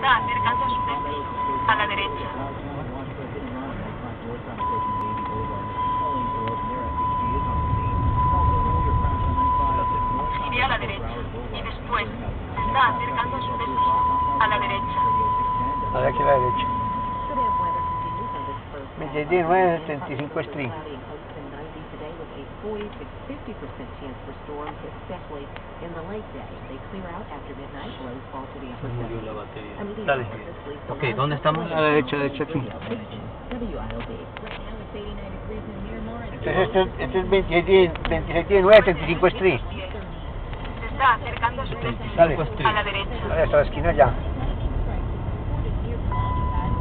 está acercando a sudeste, a la derecha. Gire a la derecha y después se está acercando a sudeste, a la derecha. A la que la derecha. 2975 Street. Dale. Ok, ¿dónde estamos? A la derecha, aquí. Este es 27.975 Street. Se está acercando a su derecha. A la derecha. Dale, hasta la esquina ya.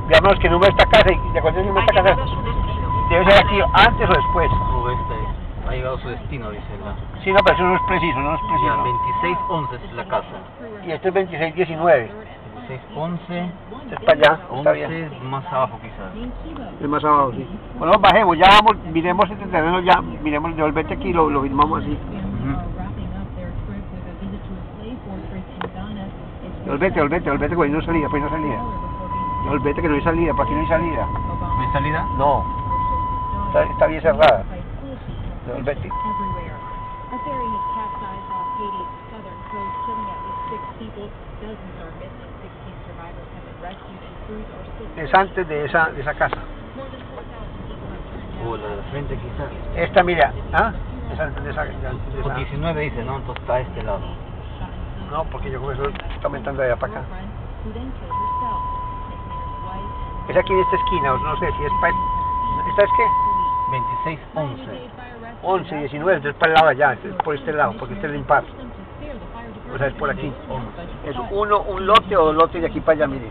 Veamos que número esta casa y de cuánto número esta casa. Debe ser aquí antes o después. Ha llegado a su destino, dice la... Sí, no, pero eso no es preciso, Ya, 2611 es la casa. Y esto es 2619. 2611... Es para allá, 11 es más abajo quizás. Es más abajo, sí. Bueno, bajemos, ya vamos, miremos este terreno ya, miremos, devolvete aquí y lo firmamos así. Devolvete, güey, no hay salida, pues no hay salida. Devolvete que no hay salida, para aquí no hay salida. ¿No hay salida? No. Está bien cerrada. Alberti. Es antes de esa casa. O la de frente quizás. Esta mira, ¿ah? Es antes de esa casa. 19 dice, no, entonces está a este lado. No, porque yo creo que eso está aumentando de allá para acá. Es aquí en esta esquina, no sé si es para... ¿Esta es qué? 2611, 11, 19, entonces para el lado allá, por este lado, porque este es el impar. O sea, es por aquí. Es un lote o dos lotes de aquí para allá, miren.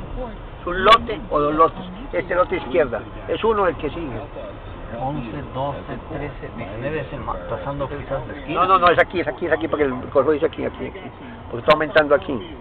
Es un lote o dos lotes. Este lote izquierda. Es uno el que sigue. 11, 12, 13, 19 es el más. Pasando quizás de esquina. No, es aquí, porque el corredor dice aquí. Porque está aumentando aquí.